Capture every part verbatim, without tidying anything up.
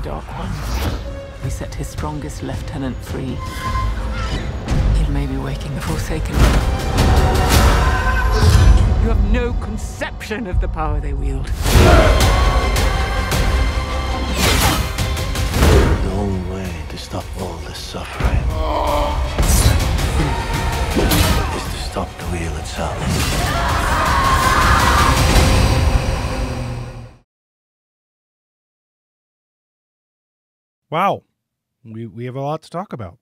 the Dark One. We set his strongest lieutenant free. It may be waking the Forsaken. You have no conception of the power they wield. The only way to stop all this suffering is to stop the wheel itself. Wow, we, we have a lot to talk about.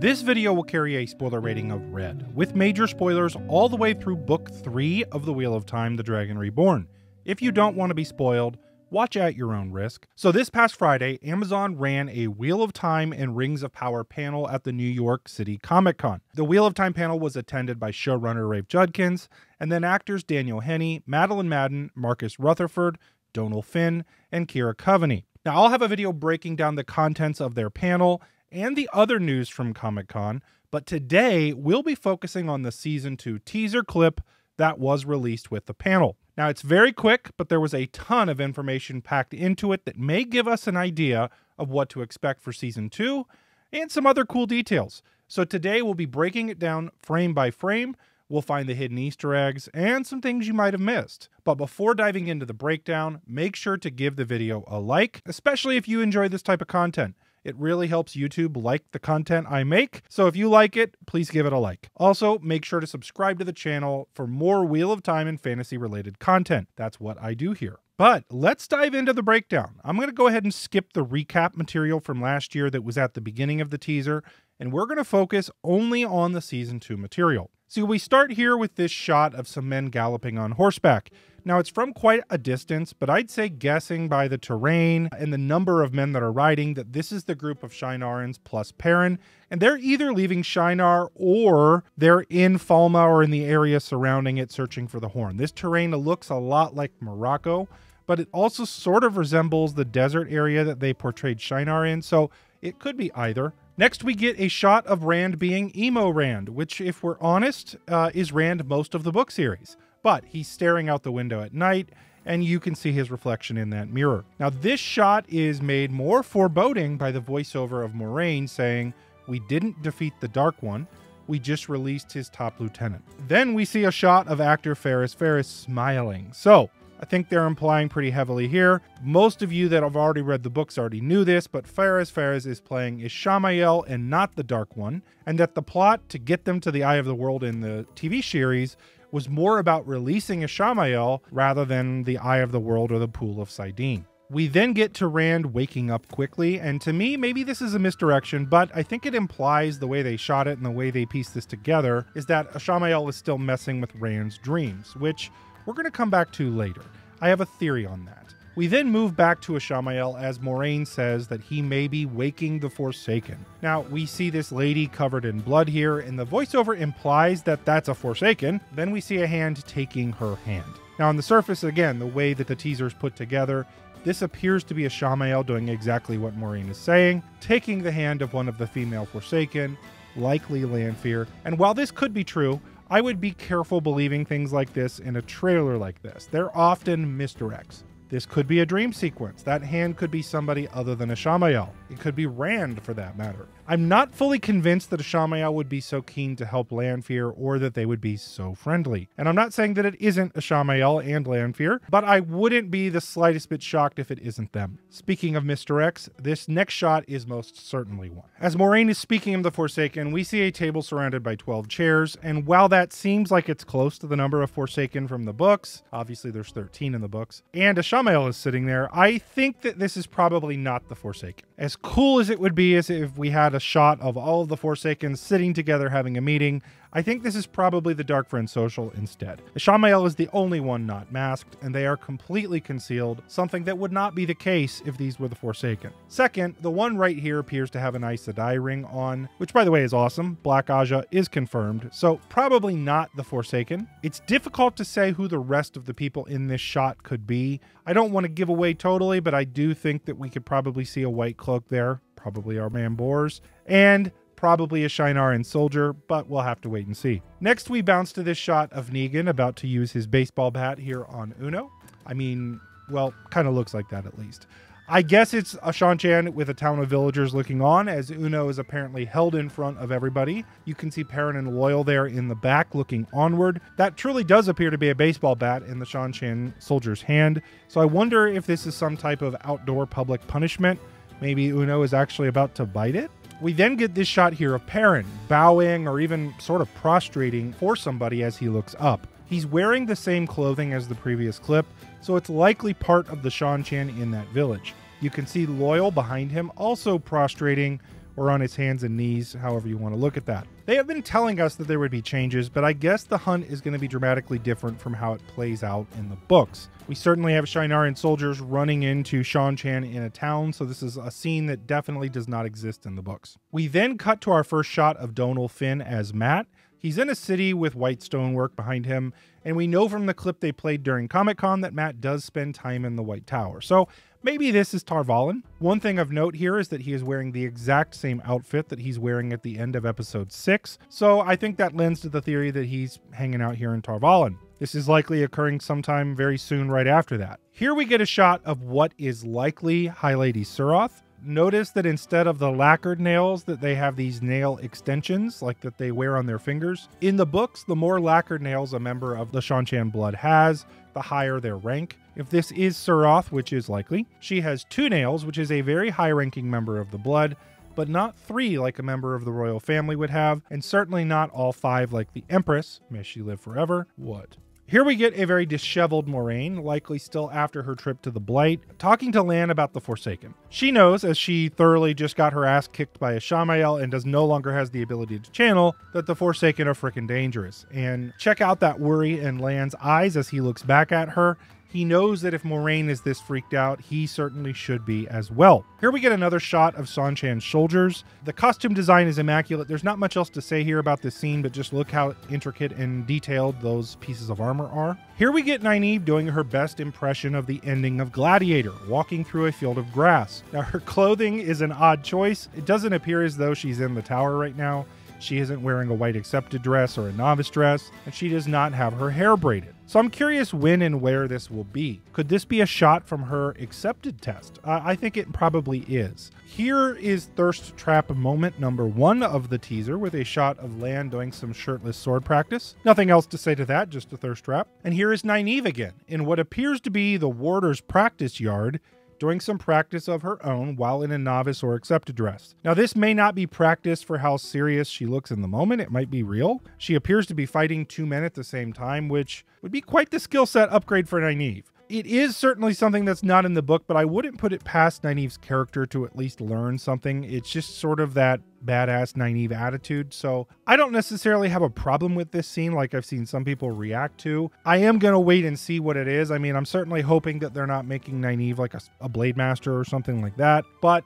This video will carry a spoiler rating of red, with major spoilers all the way through book three of The Wheel of Time, The Dragon Reborn. If you don't want to be spoiled, watch at your own risk. So this past Friday, Amazon ran a Wheel of Time and Rings of Power panel at the New York City Comic-Con. The Wheel of Time panel was attended by showrunner Rafe Judkins, and then actors Daniel Henney, Madeline Madden, Marcus Rutherford, Donal Finn, and Kira Coveney. Now, I'll have a video breaking down the contents of their panel and the other news from Comic-Con, but today we'll be focusing on the Season two teaser clip that was released with the panel. Now, it's very quick, but there was a ton of information packed into it that may give us an idea of what to expect for Season two and some other cool details. So today we'll be breaking it down frame by frame. We'll find the hidden Easter eggs and some things you might have missed. But before diving into the breakdown, make sure to give the video a like, especially if you enjoy this type of content. It really helps YouTube like the content I make, so if you like it, please give it a like. Also, make sure to subscribe to the channel for more Wheel of Time and fantasy-related content. That's what I do here. But let's dive into the breakdown. I'm going to go ahead and skip the recap material from last year that was at the beginning of the teaser, and we're going to focus only on the Season two material. So we start here with this shot of some men galloping on horseback. Now, it's from quite a distance, but I'd say guessing by the terrain and the number of men that are riding that this is the group of Shienarans plus Perrin, and they're either leaving Shinar or they're in Falme or in the area surrounding it searching for the Horn. This terrain looks a lot like Morocco, but it also sort of resembles the desert area that they portrayed Shinar in, so it could be either. Next, we get a shot of Rand being emo Rand, which, if we're honest, uh, is Rand most of the book series. But he's staring out the window at night, and you can see his reflection in that mirror. Now, this shot is made more foreboding by the voiceover of Moraine saying, "We didn't defeat the Dark One. We just released his top lieutenant." Then we see a shot of actor Ferris Ferris smiling. So I think they're implying pretty heavily here. Most of you that have already read the books already knew this, but Ferris Ferris is playing Ishamael and not the Dark One, and that the plot to get them to the Eye of the World in the T V series was more about releasing Ishamael rather than the Eye of the World or the Pool of Sidene. We then get to Rand waking up quickly, and to me, maybe this is a misdirection, but I think it implies the way they shot it and the way they pieced this together is that Ishamael is still messing with Rand's dreams, which we're going to come back to later. I have a theory on that. We then move back to Ishamael as Moraine says that he may be waking the Forsaken. Now, we see this lady covered in blood here, and the voiceover implies that that's a Forsaken. Then we see a hand taking her hand. Now, on the surface, again, the way that the teaser is put together, this appears to be Ishamael doing exactly what Moraine is saying, taking the hand of one of the female Forsaken, likely Lanfear. And while this could be true, I would be careful believing things like this in a trailer like this. They're often misdirects. This could be a dream sequence. That hand could be somebody other than Ishamael. It could be Rand, for that matter. I'm not fully convinced that Ishamael would be so keen to help Lanfear or that they would be so friendly. And I'm not saying that it isn't Ishamael and Lanfear, but I wouldn't be the slightest bit shocked if it isn't them. Speaking of misdirects, this next shot is most certainly one. As Moraine is speaking of the Forsaken, we see a table surrounded by twelve chairs, and while that seems like it's close to the number of Forsaken from the books, obviously there's thirteen in the books, and Ishamael is sitting there, I think that this is probably not the Forsaken. As cool as it would be as if we had a shot of all of the Forsaken sitting together having a meeting, I think this is probably the Dark Friend Social instead. Ishamael is the only one not masked, and they are completely concealed, something that would not be the case if these were the Forsaken. Second, the one right here appears to have an Aes Sedai ring on, which by the way is awesome. Black Aja is confirmed, so probably not the Forsaken. It's difficult to say who the rest of the people in this shot could be. I don't want to give away totally, but I do think that we could probably see a white cloak there, probably our man Boars, and probably a Shianaran soldier, but we'll have to wait and see. Next, we bounce to this shot of Negan about to use his baseball bat here on Uno. I mean, well, kind of looks like that at least. I guess it's a Seanchan with a town of villagers looking on as Uno is apparently held in front of everybody. You can see Perrin and Loyal there in the back looking onward. That truly does appear to be a baseball bat in the Seanchan soldier's hand. So I wonder if this is some type of outdoor public punishment. Maybe Uno is actually about to bite it? We then get this shot here of Perrin bowing or even sort of prostrating for somebody as he looks up. He's wearing the same clothing as the previous clip, so it's likely part of the Seanchan in that village. You can see Loyal behind him also prostrating or on his hands and knees, however you want to look at that. They have been telling us that there would be changes, but I guess the hunt is going to be dramatically different from how it plays out in the books. We certainly have Shienarans soldiers running into Seanchan in a town, so this is a scene that definitely does not exist in the books. We then cut to our first shot of Donal Finn as Matt. He's in a city with white stonework behind him, and we know from the clip they played during Comic-Con that Matt does spend time in the White Tower. So maybe this is Tar Valon. One thing of note here is that he is wearing the exact same outfit that he's wearing at the end of episode six. So I think that lends to the theory that he's hanging out here in Tar Valon. This is likely occurring sometime very soon right after that. Here we get a shot of what is likely High Lady Suroth. Notice that instead of the lacquered nails, that they have these nail extensions like that they wear on their fingers. In the books, the more lacquered nails a member of the Seanchan blood has, the higher their rank. If this is Suroth, which is likely, she has two nails, which is a very high-ranking member of the blood, but not three like a member of the royal family would have, and certainly not all five like the Empress, may she live forever, would. Here we get a very disheveled Moraine, likely still after her trip to the Blight, talking to Lan about the Forsaken. She knows, as she thoroughly just got her ass kicked by Ishamael and does no longer has the ability to channel, that the Forsaken are frickin' dangerous. And check out that worry in Lan's eyes as he looks back at her. He knows that if Moraine is this freaked out, he certainly should be as well. Here we get another shot of Seanchan soldiers. The costume design is immaculate. There's not much else to say here about this scene, but just look how intricate and detailed those pieces of armor are. Here we get Nynaeve doing her best impression of the ending of Gladiator, walking through a field of grass. Now, her clothing is an odd choice. It doesn't appear as though she's in the tower right now. She isn't wearing a white accepted dress or a novice dress, and she does not have her hair braided. So I'm curious when and where this will be. Could this be a shot from her accepted test? Uh, I think it probably is. Here is Thirst Trap moment number one of the teaser with a shot of Lan doing some shirtless sword practice. Nothing else to say to that, just a Thirst Trap. And here is Nynaeve again in what appears to be the warder's practice yard, doing some practice of her own while in a novice or accepted dress. Now, this may not be practice for how serious she looks in the moment. It might be real. She appears to be fighting two men at the same time, which would be quite the skill set upgrade for Nynaeve. It is certainly something that's not in the book, but I wouldn't put it past Nynaeve's character to at least learn something. It's just sort of that badass Nynaeve attitude. So I don't necessarily have a problem with this scene like I've seen some people react to. I am going to wait and see what it is. I mean, I'm certainly hoping that they're not making Nynaeve like a, a blade master or something like that, but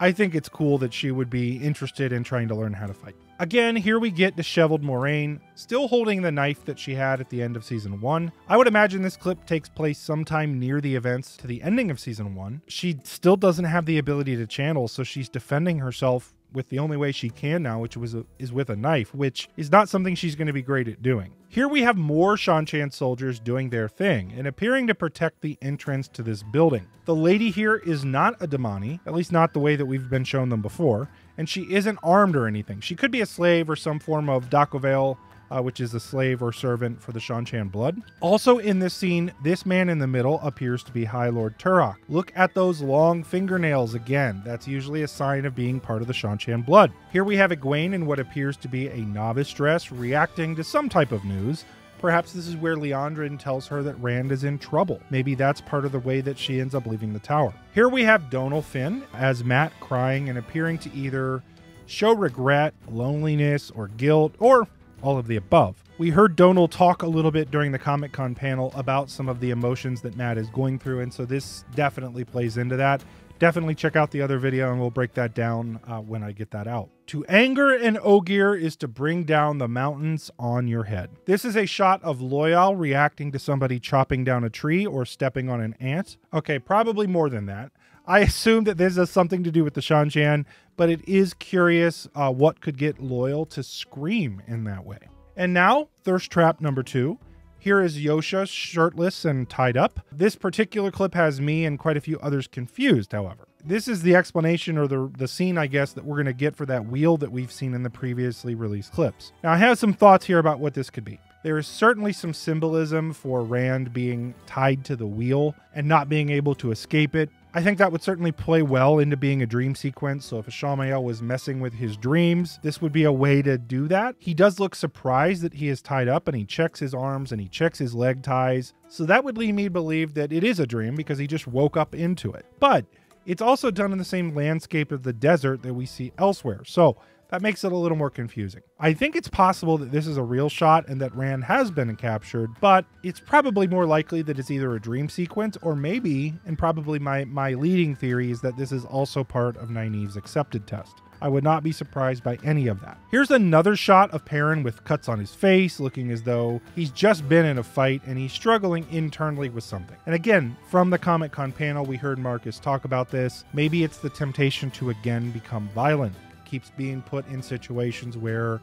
I think it's cool that she would be interested in trying to learn how to fight. Again, here we get disheveled Moraine, still holding the knife that she had at the end of season one. I would imagine this clip takes place sometime near the events to the ending of season one. She still doesn't have the ability to channel, so she's defending herself with the only way she can now, which was a, is with a knife, which is not something she's going to be great at doing. Here we have more Seanchan soldiers doing their thing and appearing to protect the entrance to this building. The lady here is not a Damani, at least not the way that we've been shown them before, and she isn't armed or anything. She could be a slave or some form of Dakovale, Uh, which is a slave or servant for the Seanchan blood. Also in this scene, this man in the middle appears to be High Lord Turok. Look at those long fingernails again. That's usually a sign of being part of the Seanchan blood. Here we have Egwene in what appears to be a novice dress reacting to some type of news. Perhaps this is where Leandrin tells her that Rand is in trouble. Maybe that's part of the way that she ends up leaving the tower. Here we have Donal Finn as Matt crying and appearing to either show regret, loneliness, or guilt, or all of the above. We heard Donal talk a little bit during the Comic-Con panel about some of the emotions that Matt is going through, and so this definitely plays into that. Definitely check out the other video and we'll break that down uh, when I get that out. To anger an Ogier is to bring down the mountains on your head. This is a shot of Loyal reacting to somebody chopping down a tree or stepping on an ant. Okay, probably more than that. I assume that this has something to do with the Seanchan, but it is curious uh, what could get Loyal to scream in that way. And now, thirst trap number two. Here is Yosha shirtless and tied up. This particular clip has me and quite a few others confused, however. This is the explanation or the, the scene, I guess, that we're going to get for that wheel that we've seen in the previously released clips. Now, I have some thoughts here about what this could be. There is certainly some symbolism for Rand being tied to the wheel and not being able to escape it. I think that would certainly play well into being a dream sequence, so if Ishamael was messing with his dreams, this would be a way to do that. He does look surprised that he is tied up, and he checks his arms and he checks his leg ties, so that would lead me to believe that it is a dream because he just woke up into it. But it's also done in the same landscape of the desert that we see elsewhere, so that makes it a little more confusing. I think it's possible that this is a real shot and that Rand has been captured, but it's probably more likely that it's either a dream sequence or maybe, and probably my, my leading theory is that this is also part of Nynaeve's accepted test. I would not be surprised by any of that. Here's another shot of Perrin with cuts on his face, looking as though he's just been in a fight and he's struggling internally with something. And again, from the Comic-Con panel, we heard Marcus talk about this. Maybe it's the temptation to again become violent. Keeps being put in situations where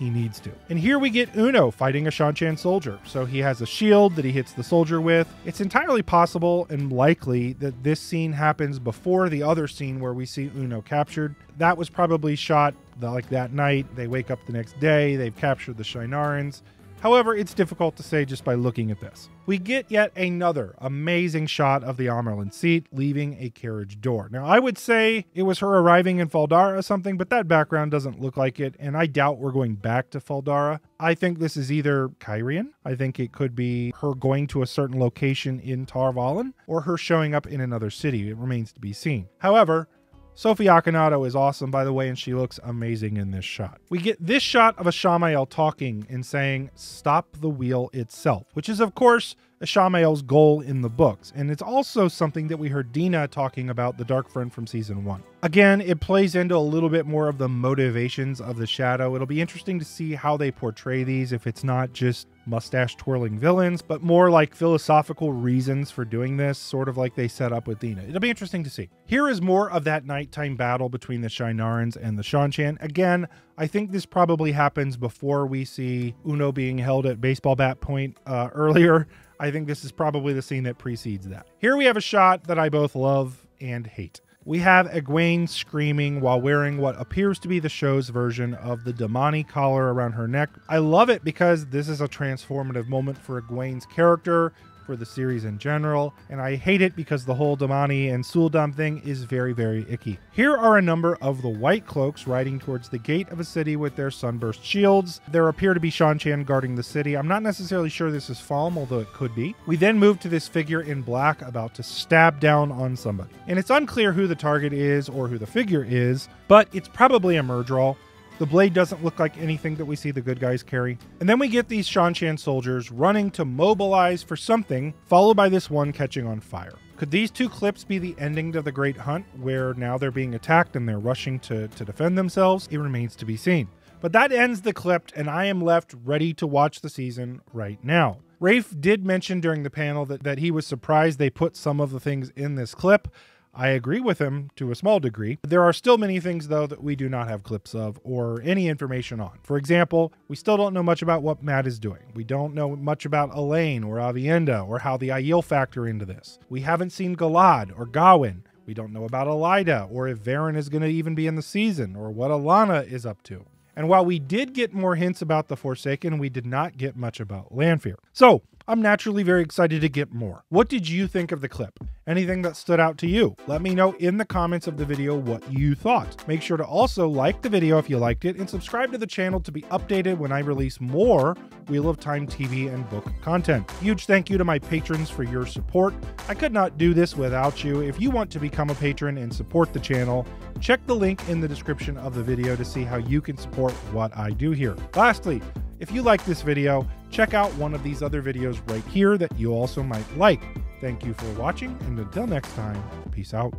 he needs to. And here we get Uno fighting a Seanchan soldier. So he has a shield that he hits the soldier with. It's entirely possible and likely that this scene happens before the other scene where we see Uno captured. That was probably shot like that night. They wake up the next day. They've captured the Shienarans. However, it's difficult to say just by looking at this. We get yet another amazing shot of the Amarlin seat leaving a carriage door. Now, I would say it was her arriving in Fal Dara or something, but that background doesn't look like it, and I doubt we're going back to Fal Dara. I think this is either Kyrian. I think it could be her going to a certain location in Tar Valon, or her showing up in another city. It remains to be seen. However, Sophie Akinato is awesome, by the way, and she looks amazing in this shot. We get this shot of Ishamael talking and saying, "Stop the wheel itself," which is, of course, Ishamael's goal in the books. And it's also something that we heard Dina talking about, the Dark Friend from season one. Again, it plays into a little bit more of the motivations of the Shadow. It'll be interesting to see how they portray these, if it's not just mustache twirling villains, but more like philosophical reasons for doing this, sort of like they set up with Dina. It'll be interesting to see. Here is more of that nighttime battle between the Shienarans and the Seanchan. Again, I think this probably happens before we see Uno being held at baseball bat point uh, earlier. I think this is probably the scene that precedes that. Here we have a shot that I both love and hate. We have Egwene screaming while wearing what appears to be the show's version of the Damani collar around her neck. I love it because this is a transformative moment for Egwene's character, for the series in general, and I hate it because the whole Damani and Suldam thing is very, very icky. Here are a number of the White Cloaks riding towards the gate of a city with their sunburst shields. There appear to be Seanchan guarding the city. I'm not necessarily sure this is Falme, although it could be. We then move to this figure in black about to stab down on somebody. And it's unclear who the target is or who the figure is, but it's probably a Murdral. The blade doesn't look like anything that we see the good guys carry. And then we get these Seanchan soldiers running to mobilize for something, followed by this one catching on fire. Could these two clips be the ending to the Great Hunt, where now they're being attacked and they're rushing to, to defend themselves? It remains to be seen. But that ends the clip, and I am left ready to watch the season right now. Rafe did mention during the panel that, that he was surprised they put some of the things in this clip. I agree with him to a small degree. There are still many things, though, that we do not have clips of or any information on. For example, we still don't know much about what Matt is doing. We don't know much about Elaine or Avienda or how the Aiel factor into this. We haven't seen Galad or Gawain. We don't know about Elida or if Varen is going to even be in the season or what Alana is up to. And while we did get more hints about the Forsaken, we did not get much about Lanfear. So, I'm naturally very excited to get more. What did you think of the clip? Anything that stood out to you? Let me know in the comments of the video what you thought. Make sure to also like the video if you liked it and subscribe to the channel to be updated when I release more Wheel of Time T V and book content. Huge thank you to my patrons for your support. I could not do this without you. If you want to become a patron and support the channel, check the link in the description of the video to see how you can support what I do here. Lastly, if you like this video, check out one of these other videos right here that you also might like. Thank you for watching, and until next time, peace out.